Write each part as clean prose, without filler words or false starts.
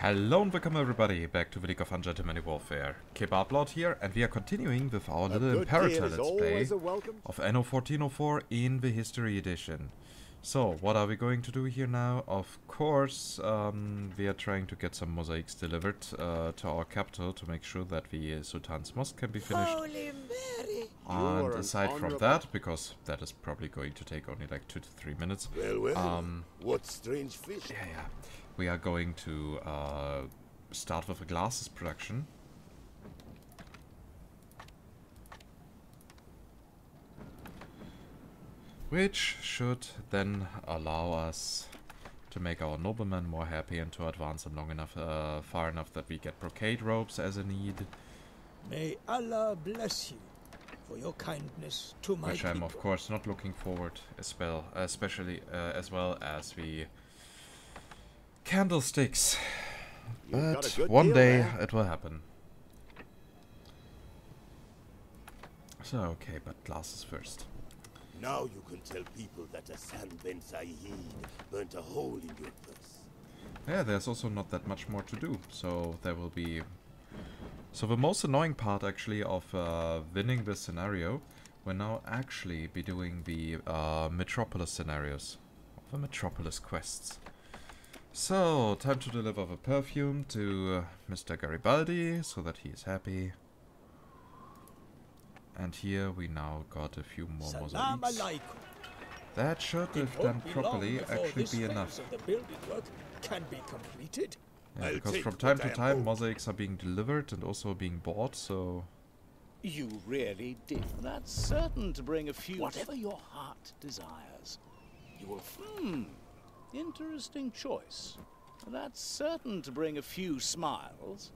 Hello and welcome everybody back to the League of Ungentlemanly Warfare. Kebablord here, and we are continuing with our little Imperator let's play of Anno 1404 in the History Edition. So, what are we going to do here now? Of course, we are trying to get some mosaics delivered to our capital to make sure that the Sultan's Mosque can be finished. Holy Mary. And aside from that, because that is probably going to take only like 2 to 3 minutes. Well, well, what strange fish. Yeah. We are going to start with the glasses production. Which should then allow us to make our noblemen more happy and to advance them long enough, far enough that we get brocade robes as a need. May Allah bless you for your kindness to my people. Which I'm of course not looking forward as well, especially as well as the candlesticks, but one day it will happen. So okay, but glasses first. Now you can tell people that Hassan Ben Said burnt a hole in your purse. Yeah, there's also not that much more to do, so there will be. So the most annoying part actually of winning this scenario will now actually be doing the metropolis scenarios, the metropolis quests. So, time to deliver the perfume to Mr. Garibaldi, so that he is happy. And here we now got a few more mosaics. That should, if done properly, actually be enough. Yeah, because from time to time mosaics are being delivered and also being bought, so... You really did. That's certain to bring a few... Whatever your heart desires, you will... Interesting choice. That's certain to bring a few smiles.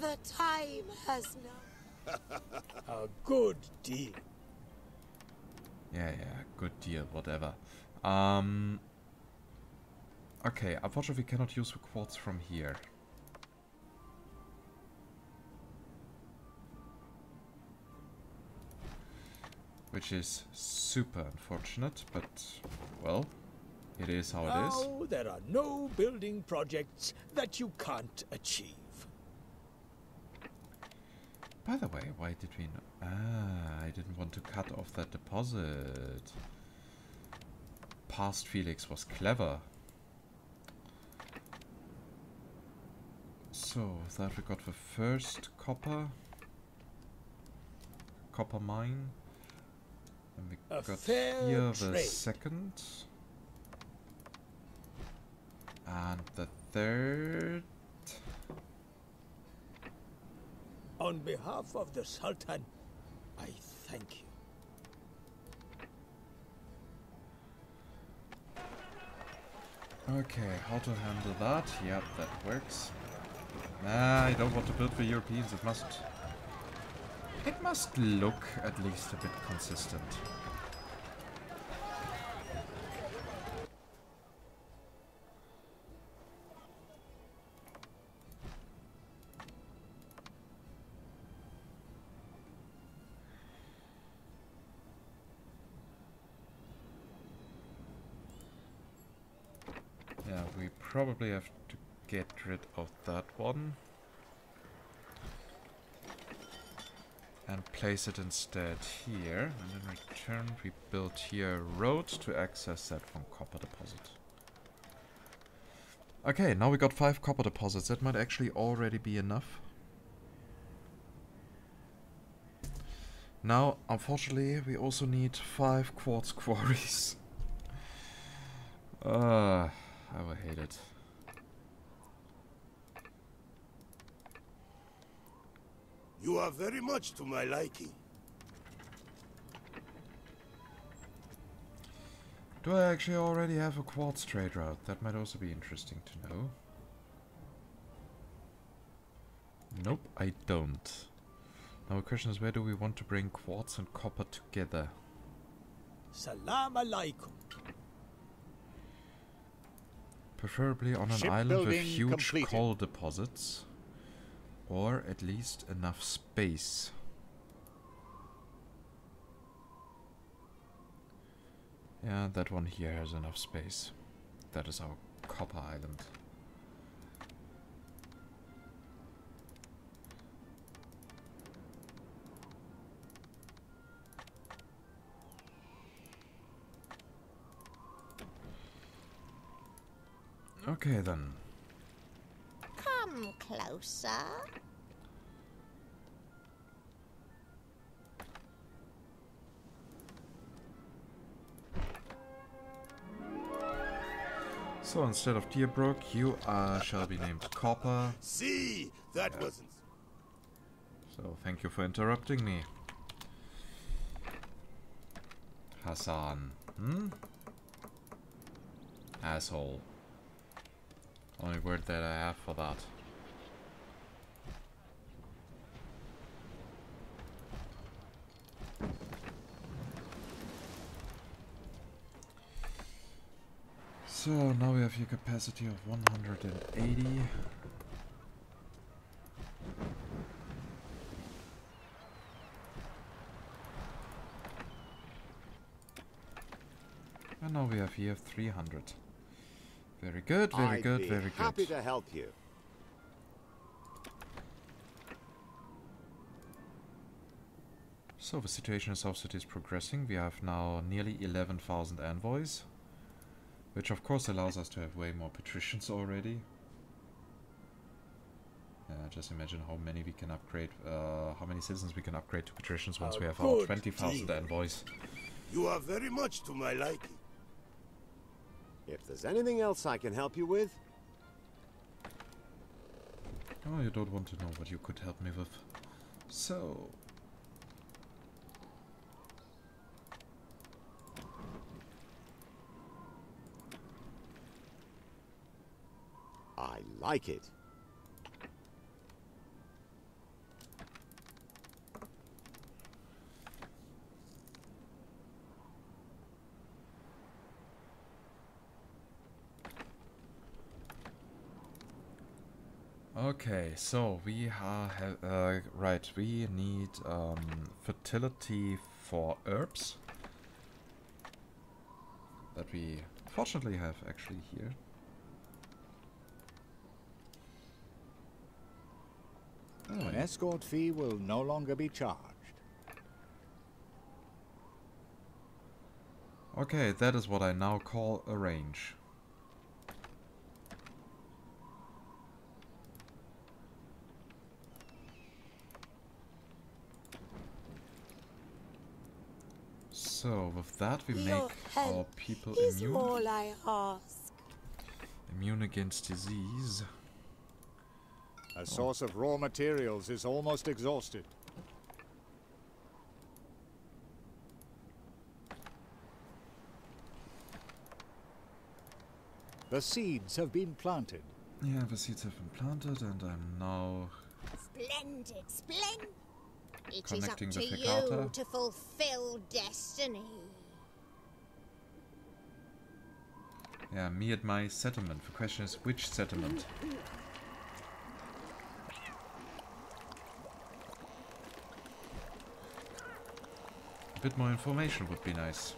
The time has now. A good deal. Yeah, good deal, whatever. Okay, unfortunately we cannot use the quartz from here. Which is super unfortunate, but well. It is how it is. Oh, there are no building projects that you can't achieve. By the way, why did we... I didn't want to cut off that deposit. Past Felix was clever. So, with that we got the first copper mine. And we got here the second. And the third. On behalf of the Sultan, I thank you. Okay, how to handle that? Yep, that works. Nah, I don't want to build for Europeans. It must look at least a bit consistent. Probably have to get rid of that one and place it instead here, and in return we built here a road to access that from copper deposit. Okay, now we got 5 copper deposits. That might actually already be enough. Now unfortunately we also need 5 quartz quarries. I will hate it. You are very much to my liking. Do I actually already have a quartz trade route? That might also be interesting to know. Nope, I don't. Now the question is, where do we want to bring quartz and copper together? Salam alaikum. Preferably on an island with huge coal deposits, or at least enough space. Yeah, that one here has enough space. That is our copper island. Okay, then. Come closer. So instead of Deerbrook, you shall be named Copper. See, that wasn't. So thank you for interrupting me, Hassan. Hmm? Asshole. Only word that I have for that. So now we have your capacity of 180. And now we have here 300. Very good, very good, very good. I'd be happy to help you. So the situation in South City is progressing. We have now nearly 11,000 envoys. Which of course allows us to have way more patricians already. Just imagine how many we can upgrade, how many citizens we can upgrade to patricians once we have our 20,000 envoys. You are very much to my liking. If there's anything else I can help you with. Oh, you don't want to know what you could help me with. So... I like it. Okay, so we are right. We need fertility for herbs that we fortunately have actually here. An escort fee will no longer be charged. Okay, that is what I now call arrange. So with that we make our people immune. All I ask. Immune against disease. A source of raw materials is almost exhausted. The seeds have been planted. Yeah, the seeds have been planted, and I'm now splendid, splendid. It is up to you to fulfill destiny. Yeah, me at my settlement. The question is, which settlement? A bit more information would be nice.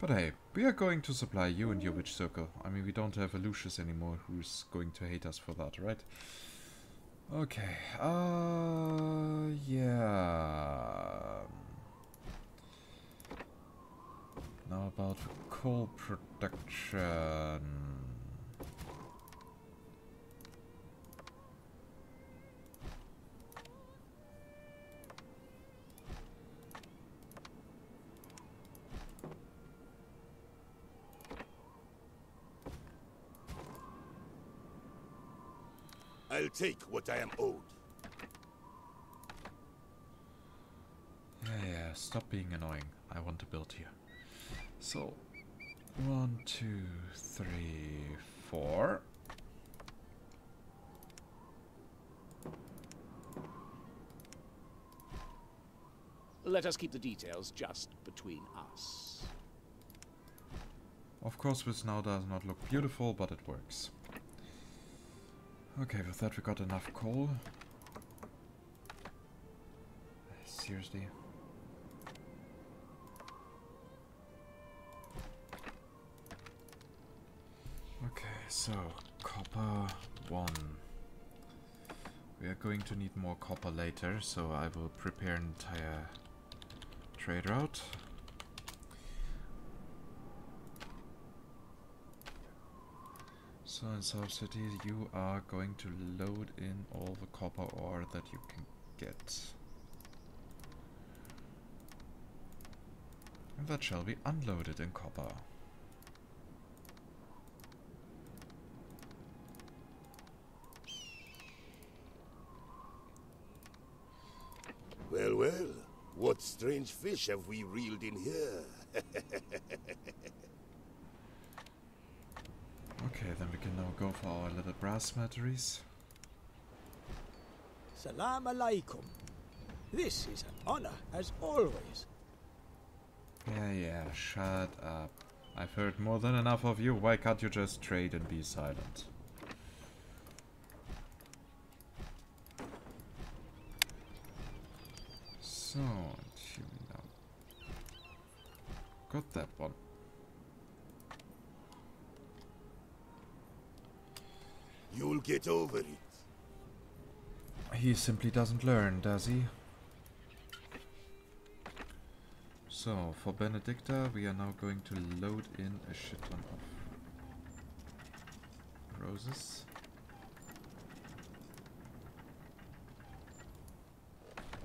But hey, we are going to supply you and your witch circle. I mean, we don't have a Lucius anymore who's going to hate us for that, right? Okay, yeah... Now about coal production. I'll take what I am owed. Yeah, stop being annoying. I want to build here. So, 1, 2, 3, 4. Let us keep the details just between us. Of course, this now does not look beautiful, but it works. Okay, with that we got enough coal. Seriously. So, copper 1. We are going to need more copper later, so I will prepare an entire trade route. So in South City you are going to load in all the copper ore that you can get. And that shall be unloaded in copper. Well, well, what strange fish have we reeled in here? Okay, then we can now go for our little brass smatteries. Salam alaikum. This is an honor, as always. Yeah, yeah, shut up. I've heard more than enough of you. Why can't you just trade and be silent? So, now got that one. You'll get over it. He simply doesn't learn, does he? So, for Benedicta, we are now going to load in a shit ton of roses.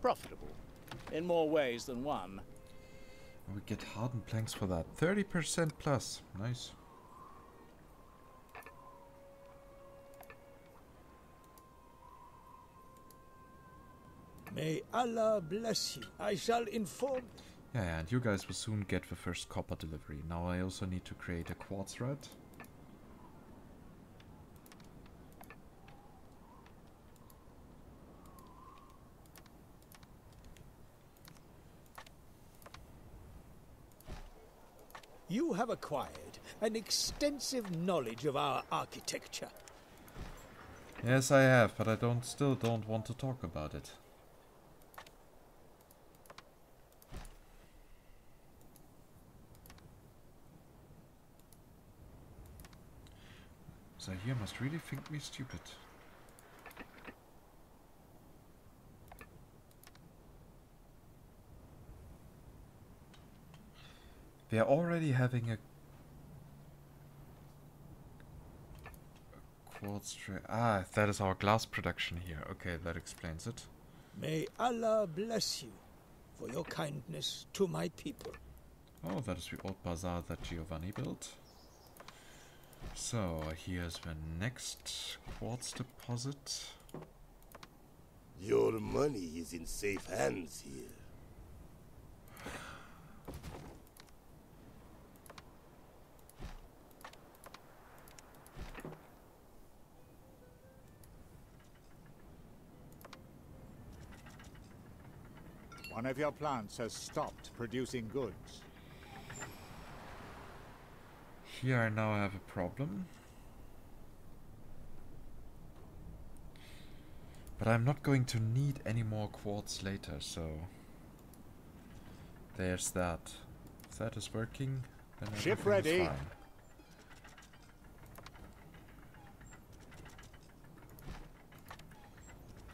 Profitable, in more ways than one. We get hardened planks for that. 30% plus. Nice. May Allah bless you. I shall inform. Yeah, yeah, and you guys will soon get the first copper delivery. Now I also need to create a quartz route. You have acquired an extensive knowledge of our architecture. Yes, I have, but I still don't want to talk about it. So you must really think me stupid. They are already having a quartz tray. Ah, that is our glass production here. Okay, that explains it. May Allah bless you for your kindness to my people. Oh, that is the old bazaar that Giovanni built. So, here's the next quartz deposit. Your money is in safe hands here. One of your plants has stopped producing goods. Here I now have a problem. But I'm not going to need any more quartz later, so... There's that. If that is working, then everything is fine. Ship ready!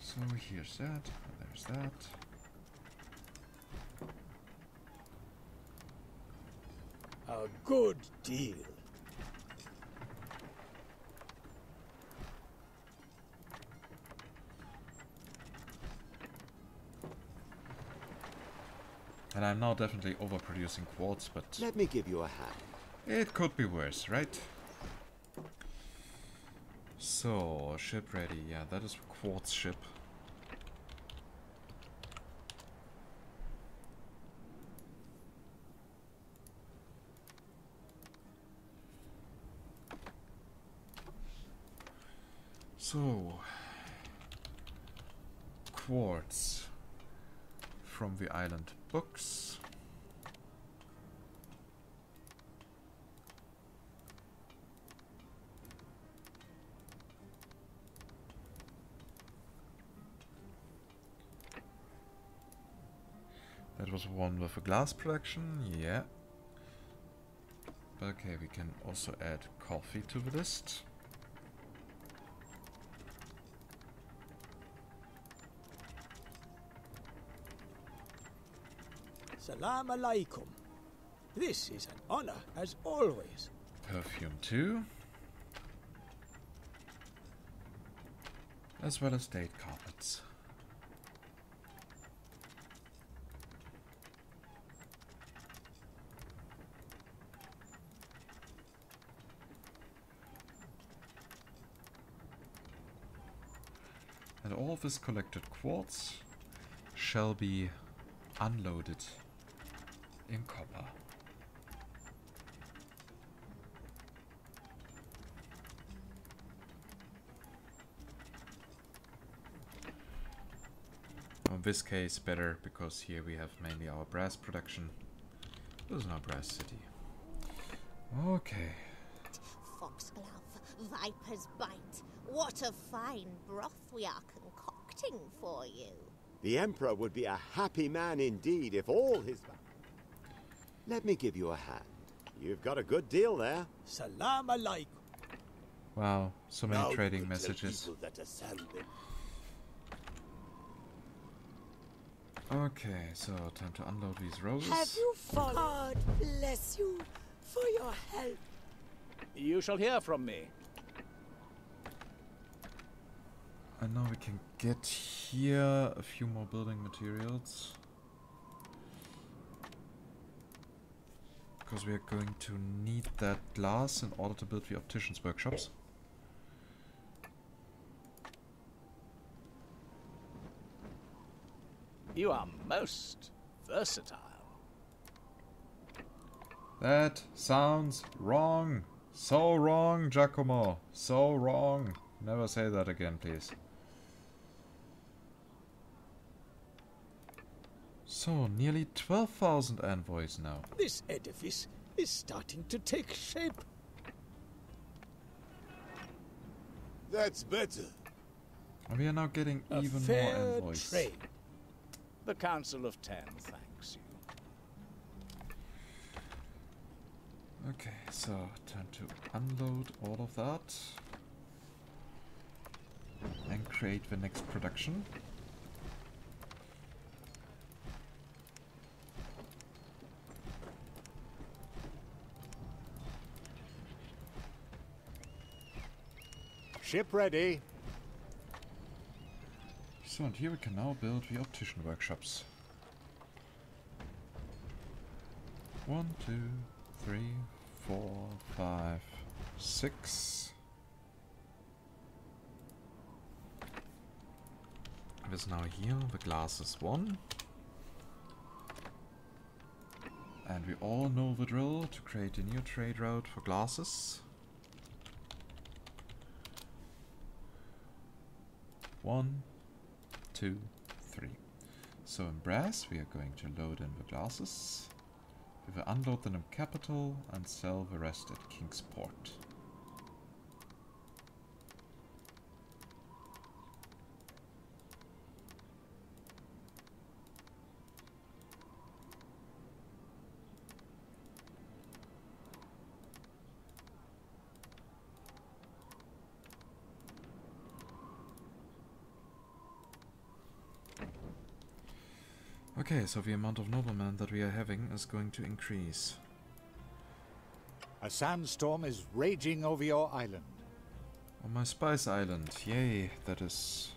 So here's that, there's that. A good deal. And I'm now definitely overproducing quartz, but let me give you a hand. It could be worse, right? So, ship ready. Yeah, that is quartz ship. So, quartz from the island books. That was one with a glass production, yeah. Okay, we can also add coffee to the list. Salam alaikum. This is an honor, as always. Perfume too. As well as date carpets. And all of this collected quartz shall be unloaded in copper. In this case, better, because here we have mainly our brass production. There's no brass city. Okay. Foxglove, viper's bite. What a fine broth we are concocting for you. The Emperor would be a happy man indeed if all his... Let me give you a hand. You've got a good deal there. Salam alaikum. Wow, so many now trading messages. Okay, so time to unload these roses. Have you followed? God bless you for your help. You shall hear from me. And now we can get here a few more building materials, because we are going to need that glass in order to build the opticians' workshops. You are most versatile. That sounds wrong. So wrong, Giacomo. So wrong. Never say that again, please. So, nearly 12,000 envoys now. This edifice is starting to take shape. That's better. We are now getting even more envoys. Trade. The Council of Ten thanks you. Okay, so time to unload all of that and create the next production. Ship ready. So, and here we can now build the optician workshops. 1, 2, 3, 4, 5, 6. There's now here, the glass is 1. And we all know the drill to create a new trade route for glasses. 1, 2, 3. So in brass we are going to load in the glasses. We will unload them in capital and sell the rest at King's Port. Okay, so the amount of noblemen that we are having is going to increase. A sandstorm is raging over your island. On my spice island, yay, that is...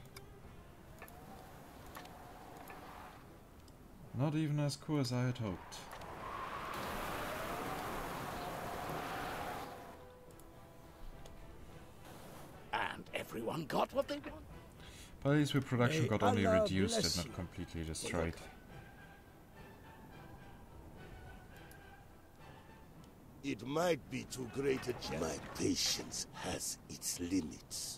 not even as cool as I had hoped. And everyone got what they wanted. But at least the production got only reduced and not completely destroyed. It might be too great a challenge. My patience has its limits.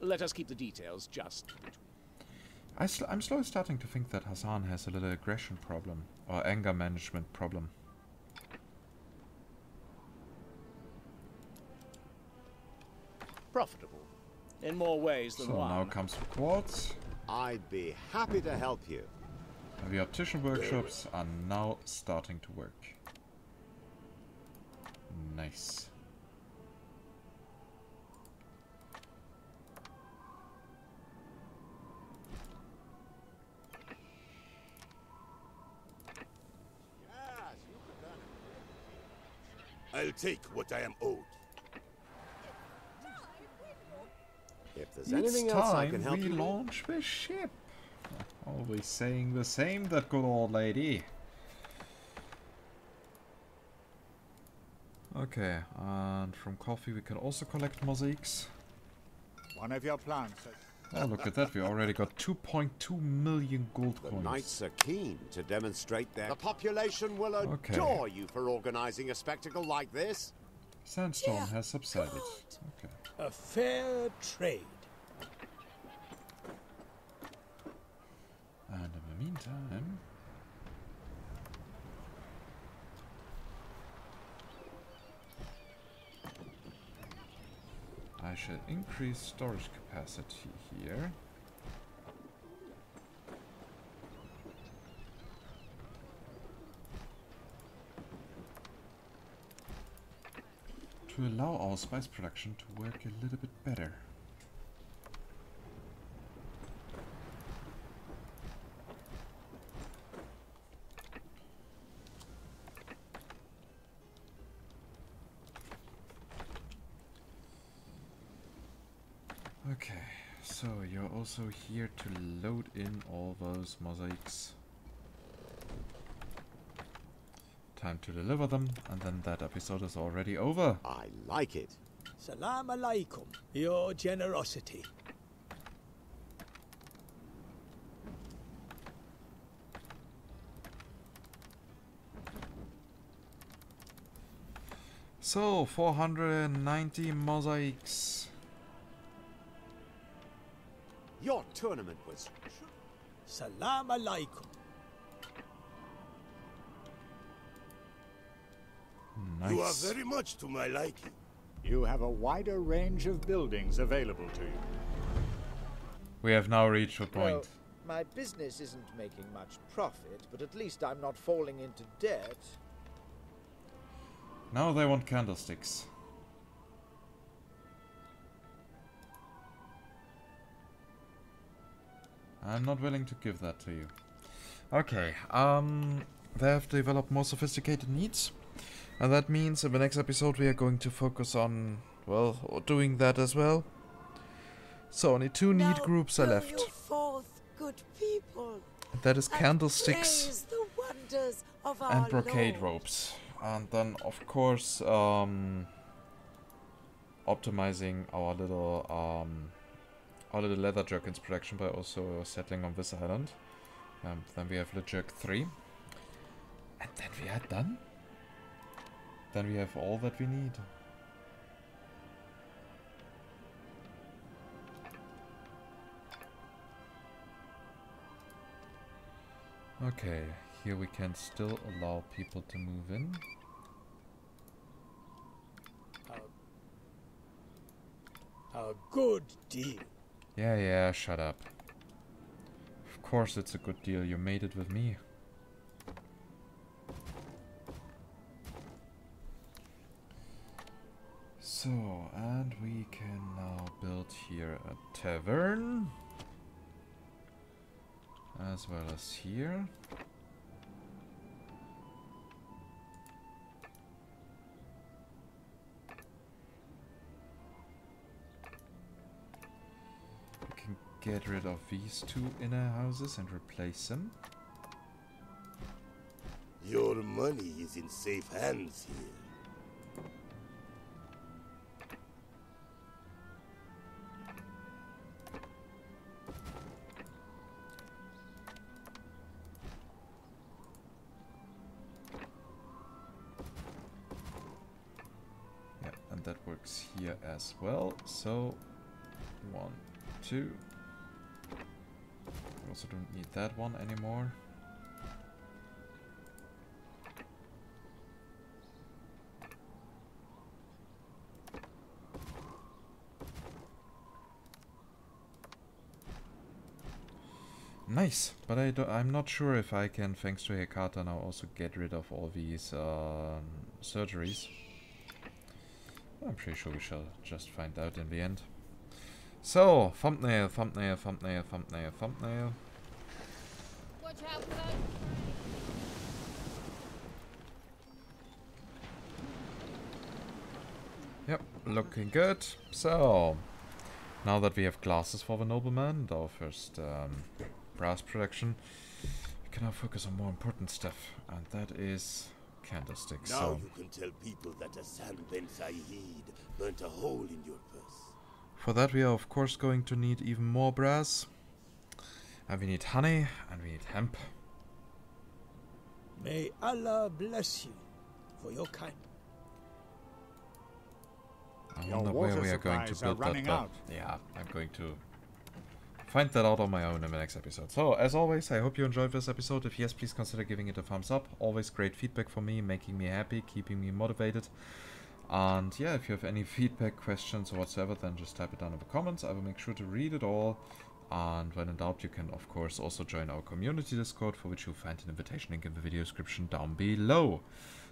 Let us keep the details just between. I'm slowly starting to think that Hassan has a little aggression problem or anger management problem. Profitable in more ways than one. So now comes the quartz. I'd be happy to help you. And the optician workshops are now starting to work. Nice. I'll take what I am owed. If there's anything else I can help you... It's time we launch the ship. Always saying the same, that good old lady. Okay, and from coffee we can also collect mosaics. One of your plans. Oh, look at that, we already got 2.2 million gold coins. The knights are keen to demonstrate that. The population will adore you for organizing a spectacle like this. Sandstorm has subsided. Okay. A fair trade. And in the meantime... I shall increase storage capacity here. To allow our spice production to work a little bit better. Okay, so you're also here to load in all those mosaics. Time to deliver them, and then that episode is already over. I like it. Salam alaikum, your generosity. So, 490 mosaics. Your tournament was... Salam alaikum. Nice. You are very much to my liking. You have a wider range of buildings available to you. We have now reached a point. Well, my business isn't making much profit, but at least I'm not falling into debt. Now they want candlesticks. I'm not willing to give that to you. Okay, they have developed more sophisticated needs. And that means in the next episode we are going to focus on, well, doing that as well. So only two need groups are left. And that is candlesticks and brocade ropes. And then, of course, optimizing our little leather jerkins production by also settling on this island. Then we have the jerk 3. And then we are done. Then we have all that we need. Okay, here we can still allow people to move in. A good deal. Yeah, yeah, shut up. Of course it's a good deal, you made it with me. So, and we can now build here a tavern, as well as here. We can get rid of these two inner houses and replace them. Your money is in safe hands here. As well, so 1, 2. We also don't need that one anymore. Nice, but I'm not sure if I can, thanks to Hekata, now also get rid of all these surgeries. I'm pretty sure we shall just find out in the end. So, thumbnail, thumbnail, thumbnail, thumbnail, thumbnail. Watch out, Yep, looking good. So, now that we have glasses for the nobleman and our first brass production, we can now focus on more important stuff, and that is candlesticks. Now so, you can tell people that Hassan Ben Said burnt a hole in your purse. For that we are of course going to need even more brass, and we need honey, and we need hemp. May Allah bless you for your kindness. I wonder where we are going to build that up. Yeah, I'm going to find that out on my own in the next episode. So, as always, I hope you enjoyed this episode. If yes, please consider giving it a thumbs up. Always great feedback for me, making me happy, keeping me motivated. And yeah, if you have any feedback, questions, or whatsoever, then just type it down in the comments. I will make sure to read it all. And when in doubt, you can, of course, also join our community Discord, for which you'll find an invitation link in the video description down below.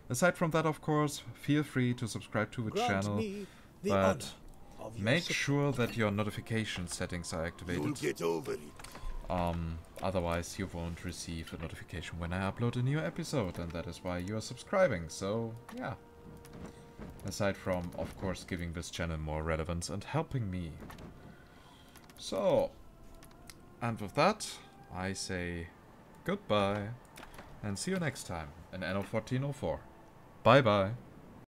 Aside from that, of course, feel free to subscribe to the channel. But make sure that your notification settings are activated. Get over it. Otherwise, you won't receive a notification when I upload a new episode, and that is why you are subscribing. So, yeah. Aside from, of course, giving this channel more relevance and helping me. So, and with that, I say goodbye and see you next time in Anno 1404. Bye bye.